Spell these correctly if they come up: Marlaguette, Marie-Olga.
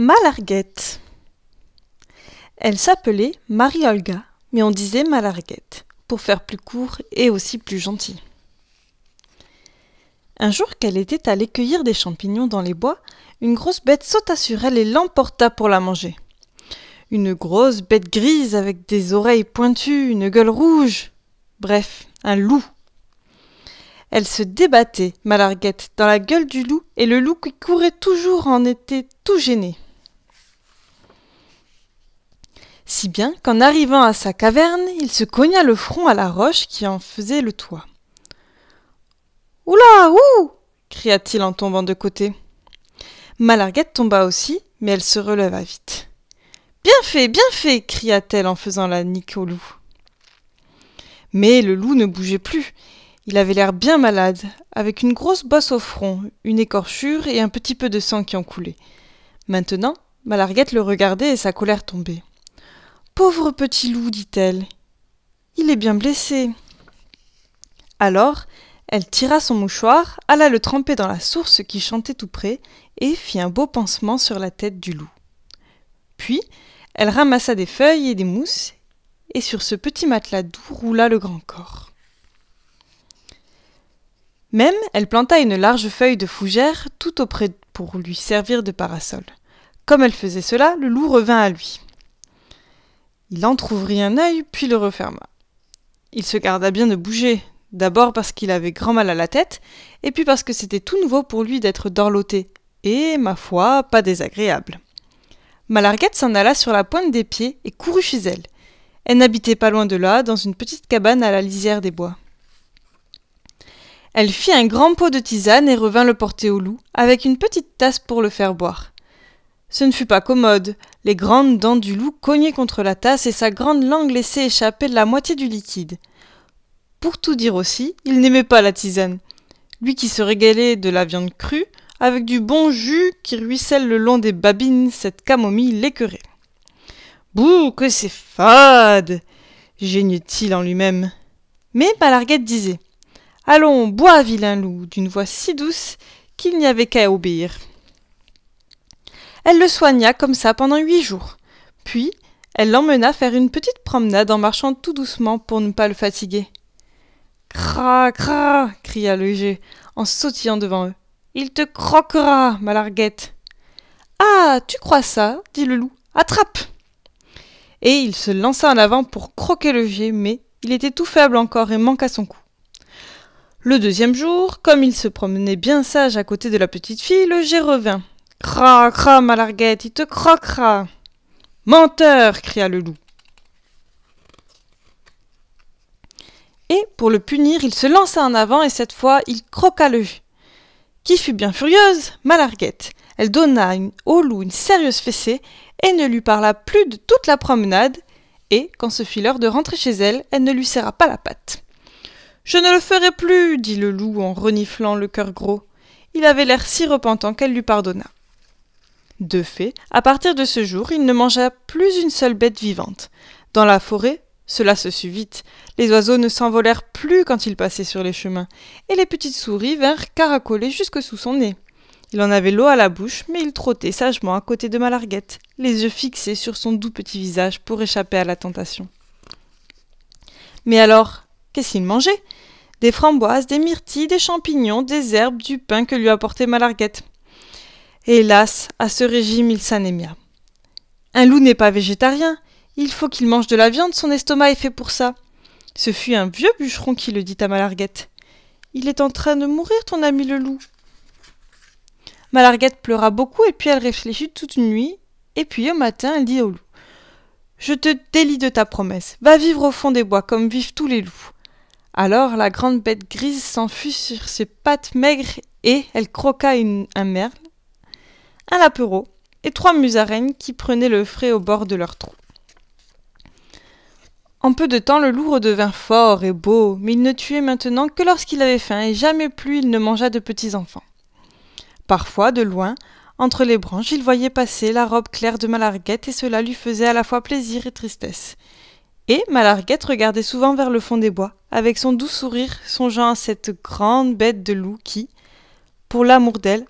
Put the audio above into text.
Marlaguette. Elle s'appelait Marie-Olga, mais on disait Marlaguette, pour faire plus court et aussi plus gentil. Un jour qu'elle était allée cueillir des champignons dans les bois, une grosse bête sauta sur elle et l'emporta pour la manger. Une grosse bête grise avec des oreilles pointues, une gueule rouge, bref, un loup. Elle se débattait, Marlaguette, dans la gueule du loup, et le loup qui courait toujours en était tout gêné. Si bien qu'en arrivant à sa caverne, il se cogna le front à la roche qui en faisait le toit. « Oula, ouh !» cria-t-il en tombant de côté. Marlaguette tomba aussi, mais elle se releva vite. « bien fait !» cria-t-elle en faisant la nique au loup. Mais le loup ne bougeait plus. Il avait l'air bien malade, avec une grosse bosse au front, une écorchure et un petit peu de sang qui en coulait. Maintenant, Marlaguette le regardait et sa colère tombait. « Pauvre petit loup, dit-elle, il est bien blessé. » Alors, elle tira son mouchoir, alla le tremper dans la source qui chantait tout près et fit un beau pansement sur la tête du loup. Puis, elle ramassa des feuilles et des mousses et sur ce petit matelas doux roula le grand corps. Même, elle planta une large feuille de fougère tout auprès pour lui servir de parasol. Comme elle faisait cela, le loup revint à lui. Il entr'ouvrit un œil, puis le referma. Il se garda bien de bouger, d'abord parce qu'il avait grand mal à la tête, et puis parce que c'était tout nouveau pour lui d'être dorloté, et, ma foi, pas désagréable. Marlaguette s'en alla sur la pointe des pieds et courut chez elle. Elle n'habitait pas loin de là, dans une petite cabane à la lisière des bois. Elle fit un grand pot de tisane et revint le porter au loup, avec une petite tasse pour le faire boire. Ce ne fut pas commode, les grandes dents du loup cognaient contre la tasse et sa grande langue laissait échapper la moitié du liquide. Pour tout dire aussi, il n'aimait pas la tisane. Lui qui se régalait de la viande crue, avec du bon jus qui ruisselle le long des babines, cette camomille l'écœurait. « Bouh, que c'est fade !» geignait-il en lui-même. Mais Marlaguette disait: « Allons, bois, vilain loup !» d'une voix si douce qu'il n'y avait qu'à obéir. Elle le soigna comme ça pendant 8 jours. Puis, elle l'emmena faire une petite promenade en marchant tout doucement pour ne pas le fatiguer. « Cra, cra !» cria le géant en sautillant devant eux. « Il te croquera, Marlaguette !»« Ah, tu crois ça ?» dit le loup. « Attrape !» Et il se lança en avant pour croquer le géant, mais il était tout faible encore et manqua son coup. Le deuxième jour, comme il se promenait bien sage à côté de la petite fille, le géant revint. « Cra, cra, Marlaguette, il te croquera !»« Menteur !» cria le loup. Et, pour le punir, il se lança en avant et cette fois, il croqua le géant. Qui fut bien furieuse, Marlaguette. Elle donna au loup une sérieuse fessée et ne lui parla plus de toute la promenade. Et, quand ce fut l'heure de rentrer chez elle, elle ne lui serra pas la patte. « Je ne le ferai plus !» dit le loup en reniflant le cœur gros. Il avait l'air si repentant qu'elle lui pardonna. De fait, à partir de ce jour, il ne mangea plus une seule bête vivante. Dans la forêt, cela se sut vite. Les oiseaux ne s'envolèrent plus quand ils passaient sur les chemins, et les petites souris vinrent caracoler jusque sous son nez. Il en avait l'eau à la bouche, mais il trottait sagement à côté de Marlaguette, les yeux fixés sur son doux petit visage pour échapper à la tentation. Mais alors, qu'est-ce qu'il mangeait? Des framboises, des myrtilles, des champignons, des herbes, du pain que lui apportait Marlaguette. Hélas, à ce régime, il s'anémia. Un loup n'est pas végétarien. Il faut qu'il mange de la viande, son estomac est fait pour ça. Ce fut un vieux bûcheron qui le dit à Marlaguette. « Il est en train de mourir, ton ami le loup. » Marlaguette pleura beaucoup et puis elle réfléchit toute une nuit. Et puis au matin, elle dit au loup: je te délie de ta promesse, va vivre au fond des bois comme vivent tous les loups. Alors la grande bête grise s'enfuit sur ses pattes maigres et elle croqua un merle, un lapéreau et 3 musaraignes qui prenaient le frais au bord de leur trou. En peu de temps le loup redevint fort et beau, mais il ne tuait maintenant que lorsqu'il avait faim et jamais plus il ne mangea de petits enfants. Parfois, de loin, entre les branches, il voyait passer la robe claire de Marlaguette et cela lui faisait à la fois plaisir et tristesse. Et Marlaguette regardait souvent vers le fond des bois, avec son doux sourire, songeant à cette grande bête de loup qui, pour l'amour d'elle,